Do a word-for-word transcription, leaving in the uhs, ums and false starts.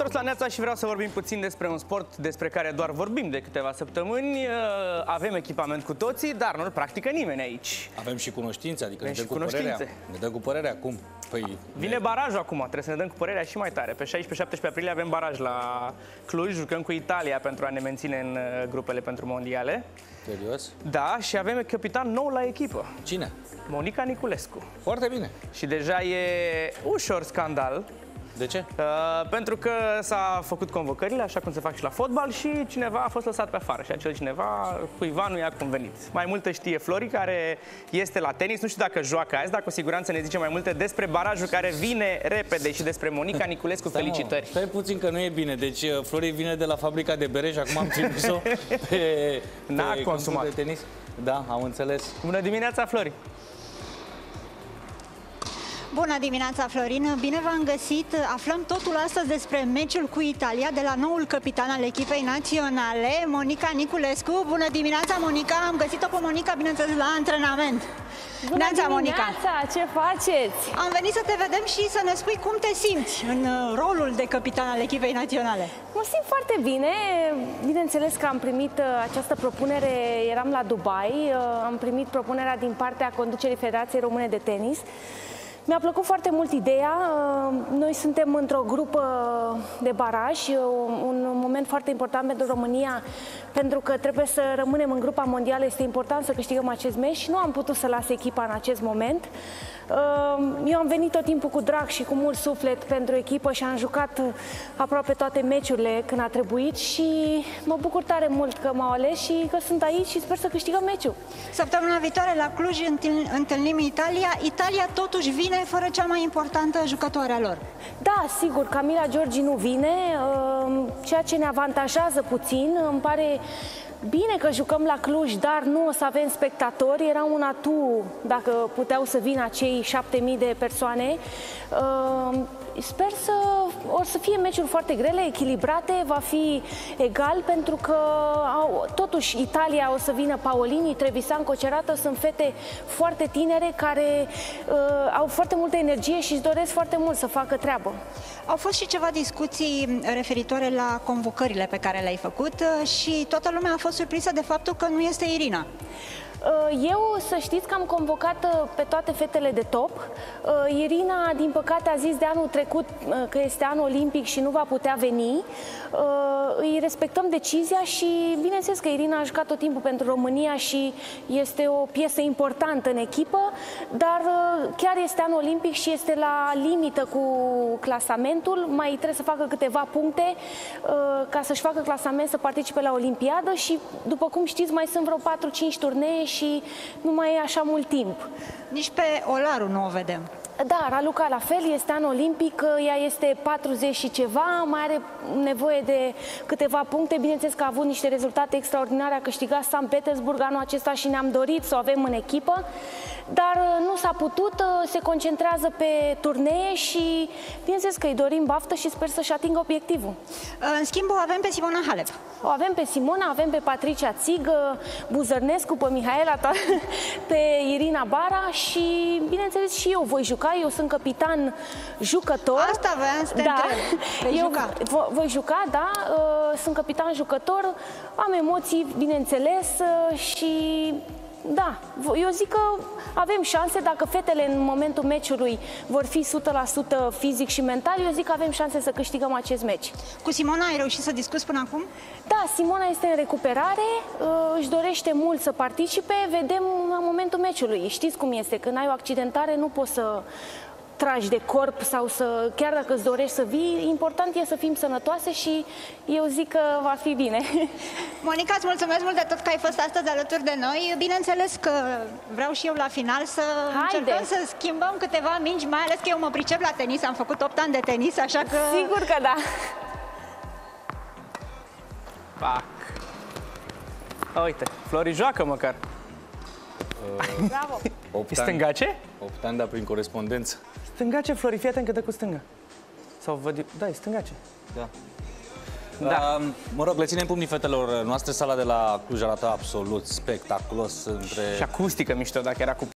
întors la Neața și vreau să vorbim puțin despre un sport despre care doar vorbim de câteva săptămâni. Avem echipament cu toții, dar nu-l practică nimeni aici. Avem și cunoștințe, adică ne dăm cu părerea. Ne dăm cu părerea acum. Păi, vine ne... barajul acum, trebuie să ne dăm cu părerea și mai tare. Pe șaisprezece-șaptesprezece aprilie avem baraj la Cluj, jucăm cu Italia pentru a ne menține în grupele pentru mondiale. Serios? Da, și avem capitan nou la echipă. Cine? Monica Niculescu. Foarte bine. Și deja e ușor scandal. De ce? Uh, pentru că s-a făcut convocările, așa cum se fac și la fotbal, și cineva a fost lăsat pe afară. Și acel cineva, cuiva, nu i-a convenit. Mai multe știe Flori, care este la tenis. Nu știu dacă joacă azi, dar cu siguranță ne zice mai multe despre barajul care vine repede și despre Monica Niculescu. Stai, felicitări. Mă, stai puțin că nu e bine. Deci Flori vine de la fabrica de bere și acum am trimis-o pe, pe consumat de tenis. Da, am înțeles. Bună dimineața, Flori! Bună dimineața, Florin! Bine v-am găsit! Aflăm totul astăzi despre meciul cu Italia de la noul capitan al echipei naționale, Monica Niculescu. Bună dimineața, Monica! Am găsit-o pe Monica, bineînțeles, la antrenament. Bună dimineața, Monica! Ce faceți? Am venit să te vedem și să ne spui cum te simți în rolul de capitan al echipei naționale. Mă simt foarte bine. Bineînțeles că am primit această propunere, eram la Dubai, am primit propunerea din partea conducerii Federației Române de Tenis. Mi-a plăcut foarte mult ideea. Noi suntem într-o grupă de baraj, un moment foarte important pentru România, pentru că trebuie să rămânem în grupa mondială, este important să câștigăm acest meci și nu am putut să las echipa în acest moment. Eu am venit tot timpul cu drag și cu mult suflet pentru echipă și am jucat aproape toate meciurile când a trebuit și mă bucur tare mult că m-au ales și că sunt aici și sper să câștigăm meciul. Săptămâna viitoare la Cluj întâlnim Italia. Italia totuși vine fără cea mai importantă jucătoare a lor. Da, sigur, Camila Giorgi nu vine, ceea ce ne avantajează puțin. Îmi pare bine că jucăm la Cluj, dar nu o să avem spectatori. Era un atu dacă puteau să vină acei șapte mii de persoane. Sper să or să fie meciuri foarte grele, echilibrate, va fi egal pentru că au, totuși Italia o să vină Paolini, Trevisan, Cocerată, sunt fete foarte tinere care uh, au foarte multă energie și își doresc foarte mult să facă treabă. Au fost și ceva discuții referitoare la convocările pe care le-ai făcut și toată lumea a fost surprinsă de faptul că nu este Irina. Eu, să știți că am convocat pe toate fetele de top. Irina, din păcate, a zis de anul trecut că este anul olimpic și nu va putea veni. Îi respectăm decizia și, bineînțeles că Irina a jucat tot timpul pentru România și este o piesă importantă în echipă, dar chiar este anul olimpic și este la limită cu clasamentul. Mai trebuie să facă câteva puncte ca să-și facă clasament, să participe la Olimpiadă și, după cum știți, mai sunt vreo patru-cinci turnee și nu mai e așa mult timp. Nici pe Olaru nu o vedem. Da, Raluca la fel, este an olimpic, ea este patruzeci și ceva, mai are nevoie de câteva puncte. Bineînțeles că a avut niște rezultate extraordinare, a câștigat San Petersburg anul acesta și ne-am dorit să o avem în echipă, dar nu s-a putut, se concentrează pe turnee și bineînțeles că îi dorim baftă și sper să-și atingă obiectivul. În schimb, o avem pe Simona Halep. O avem pe Simona, avem pe Patricia Țigă, Buzărnescu, pe Mihaela, pe Irina Bara și bineînțeles și eu voi juca. Eu sunt capitan jucător. Asta voiam să te da. întreb. Eu juca. Voi juca, da. Sunt capitan jucător. Am emoții, bineînțeles. Și da, eu zic că avem șanse. Dacă fetele în momentul meciului vor fi o sută la sută fizic și mental, eu zic că avem șanse să câștigăm acest meci. Cu Simona ai reușit să discuți până acum? Da, Simona este în recuperare, își dorește mult să participe. Vedem la momentul meciului. Știți cum este, când ai o accidentare nu poți să tragi de corp sau să, chiar dacă îți dorești să vii, important e să fim sănătoase și eu zic că va fi bine. Monica, îți mulțumesc mult de tot că ai fost astăzi alături de noi. Bineînțeles că vreau și eu la final să Haide. încercăm să schimbăm câteva mingi, mai ales că eu mă pricep la tenis, am făcut opt ani de tenis, așa că... Sigur că da! Pac! Uite, Flori joacă măcar! Bravo! E stângace? opt ani, dar prin corespondență. Stângace, Flori, fii atent că dă cu stânga. Sau văd... Da, e stângace. Da. Da. Uh, mă rog, le ținem pumnii fetelor noastre. Sala de la Cluj arată absolut spectaculos. Între... Și acustică mișto, dacă era cu